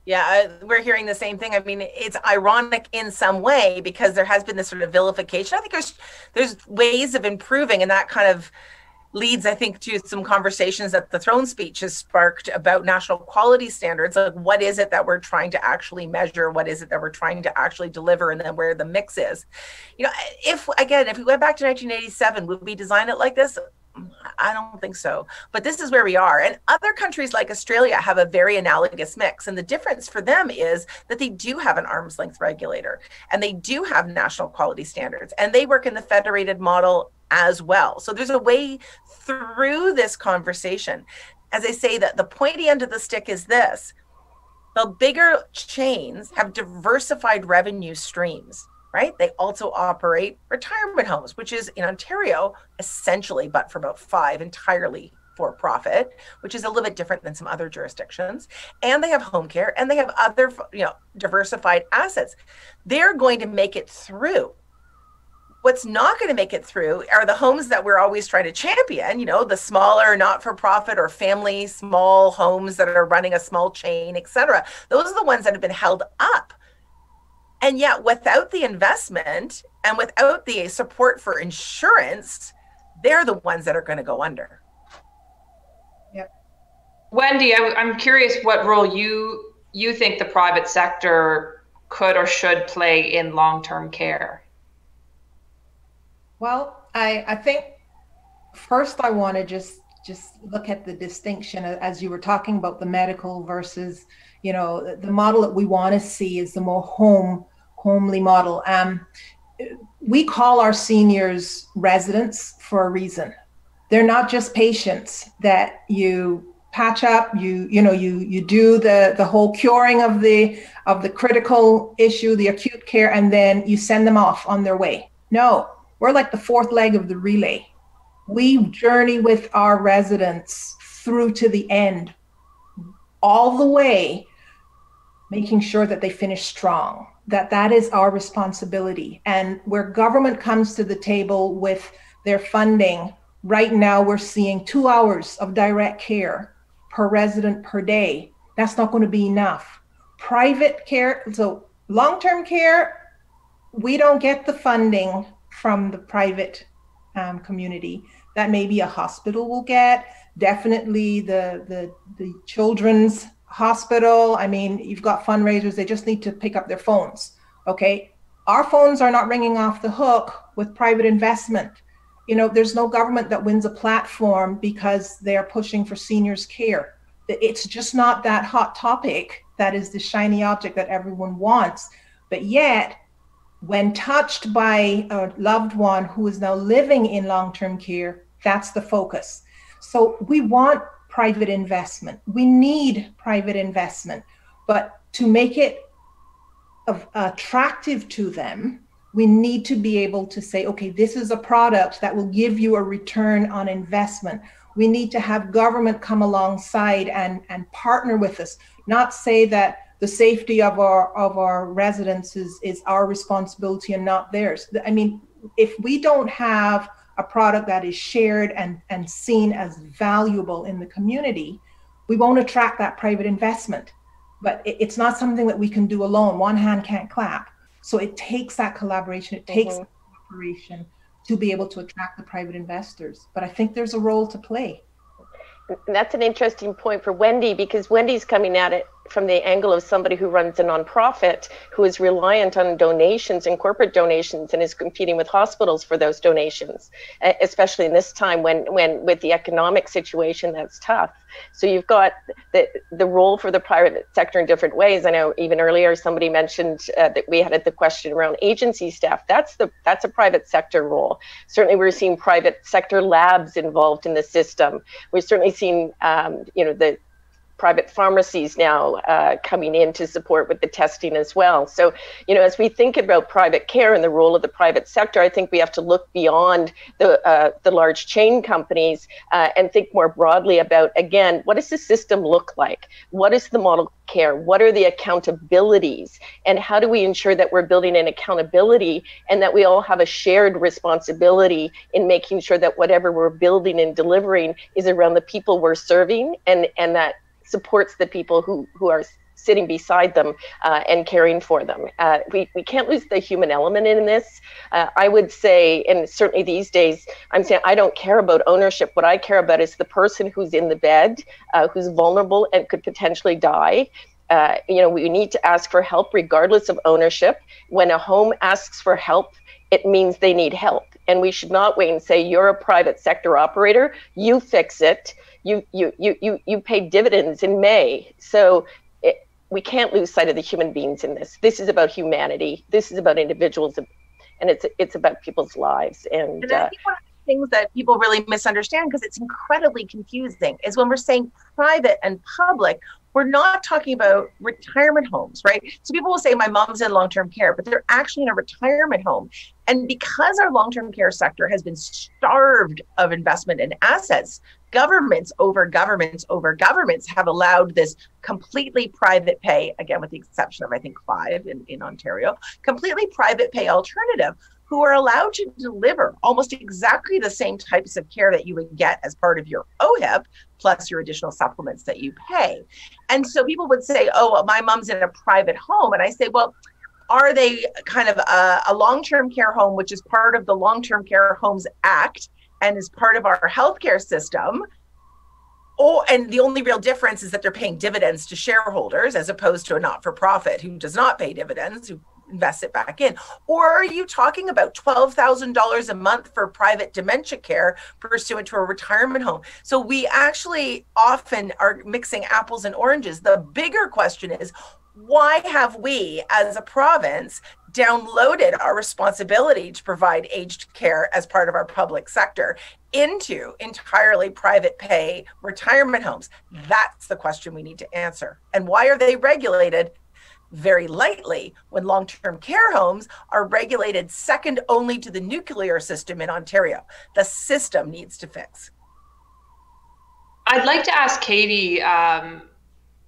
Yeah, we're hearing the same thing. I mean, it's ironic in some way, because there has been this sort of vilification. I think there's there's ways of improving, and that kind of leads, I think, to some conversations that the Throne speech has sparked about national quality standards. Like, what is it that we're trying to actually measure? What is it that we're trying to actually deliver? And then where the mix is. You know, if, again, if we went back to nineteen eighty-seven, would we design it like this? I don't think so. But this is where we are. And other countries like Australia have a very analogous mix. And the difference for them is that they do have an arm's length regulator and they do have national quality standards, and they work in the federated model as well. So there's a way through this conversation. As I say, that the pointy end of the stick is this: the bigger chains have diversified revenue streams. Right? They also operate retirement homes, which is in Ontario, essentially, but for about five, entirely for profit, which is a little bit different than some other jurisdictions. And they have home care, and they have other, you know, diversified assets. They're going to make it through. What's not going to make it through are the homes that we're always trying to champion, you know, the smaller not-for-profit or family small homes that are running a small chain, et cetera. Those are the ones that have been held up. And yet without the investment and without the support for insurance, they're the ones that are going to go under. Yep. Wendy, I, I'm curious what role you you think the private sector could or should play in long-term care. Well, I, I think first I want to just just look at the distinction as you were talking about the medical versus, you know, the model that we want to see is the more home homely model. Um, we call our seniors residents for a reason. They're not just patients that you patch up, you you know, you you do the the whole curing of the of the critical issue, the acute care, and then you send them off on their way. No, we're like the fourth leg of the relay. We journey with our residents through to the end, all the way, making sure that they finish strong. That that is our responsibility. And where government comes to the table with their funding, right now we're seeing two hours of direct care per resident per day. That's not going to be enough. Private care, so long-term care, we don't get the funding from the private um, community. That maybe a hospital will get, definitely the, the the children's hospital. I mean, you've got fundraisers, they just need to pick up their phones, okay? Our phones are not ringing off the hook with private investment. You know, there's no government that wins a platform because they are pushing for seniors care. It's just not that hot topic that is the shiny object that everyone wants. But yet, when touched by a loved one who is now living in long-term care, that's the focus. So we want private investment. We need private investment, but to make it attractive to them, we need to be able to say, okay, this is a product that will give you a return on investment. We need to have government come alongside and, and partner with us, not say that the safety of our of our residents is, is our responsibility and not theirs. I mean, if we don't have a product that is shared and, and seen as valuable in the community, we won't attract that private investment. But it, it's not something that we can do alone. One hand can't clap. So it takes that collaboration, it takes mm-hmm. that cooperation to be able to attract the private investors. But I think there's a role to play. That's an interesting point for Wendy, because Wendy's coming at it from the angle of somebody who runs a nonprofit who is reliant on donations and corporate donations and is competing with hospitals for those donations, especially in this time when, when with the economic situation, that's tough. So you've got the, the role for the private sector in different ways. I know even earlier somebody mentioned uh, that we had the question around agency staff. That's the that's a private sector role. Certainly we're seeing private sector labs involved in the system. We're certainly seeing um, you know, the private pharmacies now uh, coming in to support with the testing as well. So, you know, as we think about private care and the role of the private sector, I think we have to look beyond the uh, the large chain companies uh, and think more broadly about, again, what does the system look like? What is the model care? What are the accountabilities? And how do we ensure that we're building in accountability and that we all have a shared responsibility in making sure that whatever we're building and delivering is around the people we're serving and, and that supports the people who, who are sitting beside them uh, and caring for them. Uh, we, we can't lose the human element in this. Uh, I would say, and certainly these days, I'm saying I don't care about ownership. What I care about is the person who's in the bed, uh, who's vulnerable and could potentially die. Uh, you know, we need to ask for help regardless of ownership. When a home asks for help, it means they need help. And we should not wait and say, you're a private sector operator, you fix it. You, you, you, you, you paid dividends in May. So it, we can't lose sight of the human beings in this. This is about humanity. This is about individuals, and it's, it's about people's lives. And, and I think one of the things that people really misunderstand, because it's incredibly confusing, is when we're saying private and public, we're not talking about retirement homes, right? So people will say, my mom's in long-term care, but they're actually in a retirement home. And because our long-term care sector has been starved of investment and assets, governments over governments over governments have allowed this completely private pay, again, with the exception of, I think, five in, in Ontario, completely private pay alternative, who are allowed to deliver almost exactly the same types of care that you would get as part of your O H I P, plus your additional supplements that you pay. And so people would say, oh, well, my mom's in a private home. And I say, well, are they kind of a, a long-term care home, which is part of the Long-Term Care Homes Act and is part of our healthcare system? Oh, and the only real difference is that they're paying dividends to shareholders as opposed to a not-for-profit who does not pay dividends, who invest it back in. Or are you talking about twelve thousand dollars a month for private dementia care pursuant to a retirement home? So we actually often are mixing apples and oranges. The bigger question is, why have we as a province downloaded our responsibility to provide aged care as part of our public sector into entirely private pay retirement homes? That's the question we need to answer. And why are they regulated very lightly when long-term care homes are regulated second only to the nuclear system in Ontario? The system needs to fix. I'd like to ask Katie um,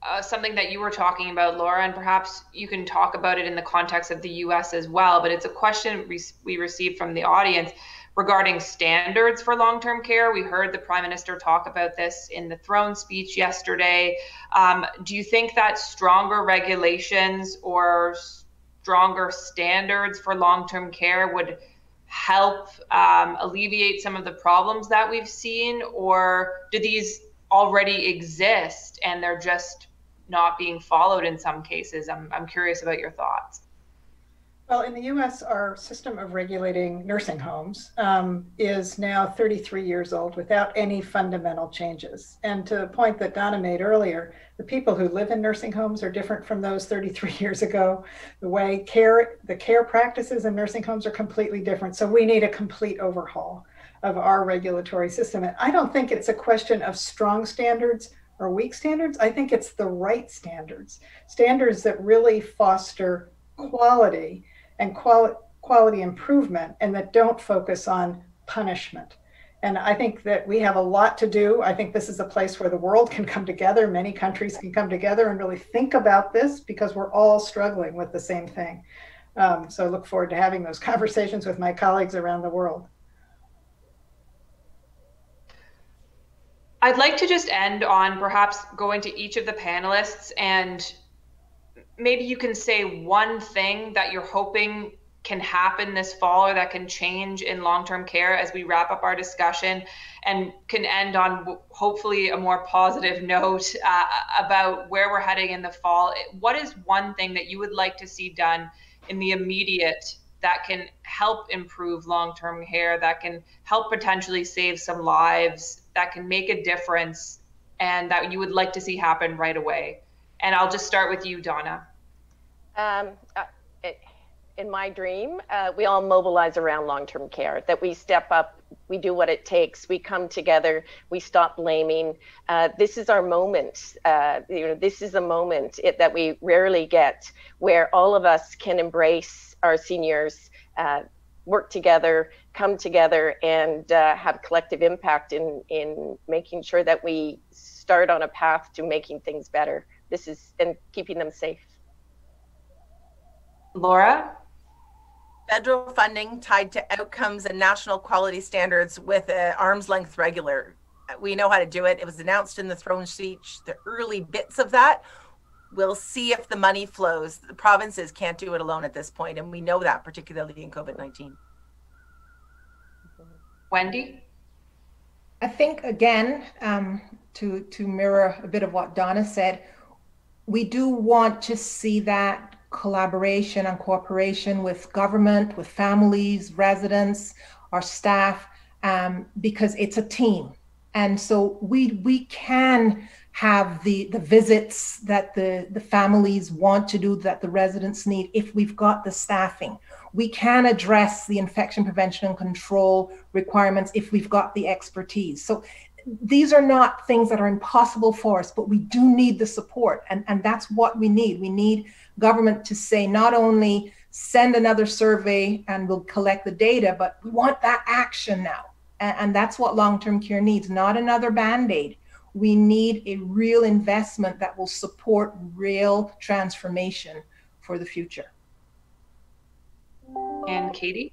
uh, something that you were talking about, Laura, and perhaps you can talk about it in the context of the U S as well, but it's a question we, we received from the audience regarding standards for long-term care. We heard the Prime Minister talk about this in the throne speech yesterday. Um, do you think that stronger regulations or stronger standards for long-term care would help um, alleviate some of the problems that we've seen, or do these already exist and they're just not being followed in some cases? I'm, I'm curious about your thoughts. Well, in the U S, our system of regulating nursing homes um, is now thirty-three years old without any fundamental changes. And to the point that Donna made earlier, the people who live in nursing homes are different from those thirty-three years ago. The way care, the care practices in nursing homes are completely different. So we need a complete overhaul of our regulatory system. And I don't think it's a question of strong standards or weak standards. I think it's the right standards, standards that really foster quality and quali quality improvement, and that don't focus on punishment. And I think that we have a lot to do. I think this is a place where the world can come together. Many countries can come together and really think about this, because we're all struggling with the same thing. Um, so I look forward to having those conversations with my colleagues around the world. I'd like to just end on perhaps going to each of the panelists, and maybe you can say one thing that you're hoping can happen this fall or that can change in long-term care as we wrap up our discussion, and can end on hopefully a more positive note uh, about where we're heading in the fall. What is one thing that you would like to see done in the immediate that can help improve long-term care, that can help potentially save some lives, that can make a difference, and that you would like to see happen right away? And I'll just start with you, Donna. Um, uh, it, in my dream, uh, we all mobilize around long-term care, that we step up, we do what it takes, we come together, we stop blaming. Uh, this is our moment. Uh, you know, this is a moment it, that we rarely get, where all of us can embrace our seniors, uh, work together, come together, and uh, have collective impact in, in making sure that we start on a path to making things better. This is, and keeping them safe. Laura? Federal funding tied to outcomes and national quality standards with an arm's length regular. We know how to do it. It was announced in the throne speech, the early bits of that. We'll see if the money flows. The provinces can't do it alone at this point, and we know that particularly in COVID nineteen. Wendy? I think, again, um, to, to mirror a bit of what Donna said, we do want to see that collaboration and cooperation with government, with families, residents, our staff, um, because it's a team. And so we, we can have the, the visits that the, the families want to do, that the residents need, if we've got the staffing. We can address the infection prevention and control requirements if we've got the expertise. So these are not things that are impossible for us, but we do need the support. And, and that's what we need. We need government to say, not only send another survey and we'll collect the data, but we want that action now. And, and that's what long-term care needs, not another Band-Aid. We need a real investment that will support real transformation for the future. And Katie?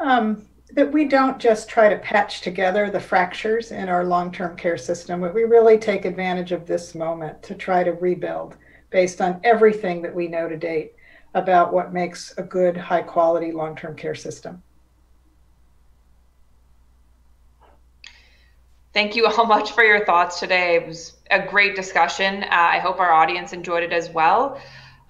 Um, that we don't just try to patch together the fractures in our long-term care system, but we really take advantage of this moment to try to rebuild based on everything that we know to date about what makes a good, high-quality long-term care system. Thank you all much for your thoughts today. It was a great discussion. Uh, I hope our audience enjoyed it as well.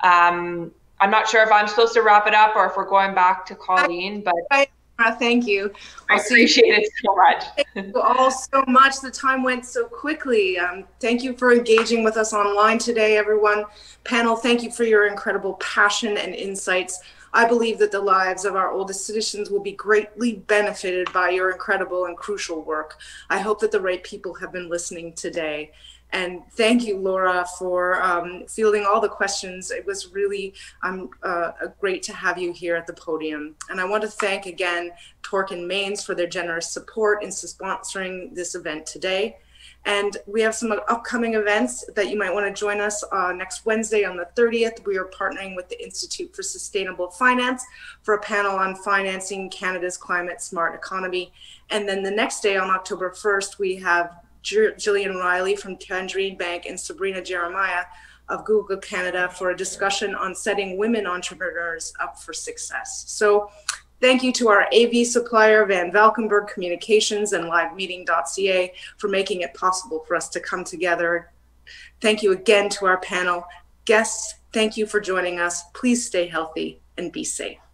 Um, I'm not sure if I'm supposed to wrap it up or if we're going back to Colleen, but I, I, thank you. I appreciate it so much. Thank you all so much. The time went so quickly. Um, thank you for engaging with us online today, everyone. Panel, thank you for your incredible passion and insights. I believe that the lives of our oldest citizens will be greatly benefited by your incredible and crucial work. I hope that the right people have been listening today. And thank you, Laura, for um, fielding all the questions. It was really um, uh, great to have you here at the podium. And I want to thank again Torkin Mains for their generous support in sponsoring this event today. And we have some upcoming events that you might want to join us uh, next Wednesday on the thirtieth. We are partnering with the Institute for Sustainable Finance for a panel on financing Canada's climate smart economy. And then the next day on October first, we have Jillian Riley from Tangerine Bank and Sabrina Jeremiah of Google Canada for a discussion on setting women entrepreneurs up for success. So thank you to our A V supplier, Van Valkenburg Communications and Live Meeting dot C A for making it possible for us to come together. Thank you again to our panel. Guests, thank you for joining us. Please stay healthy and be safe.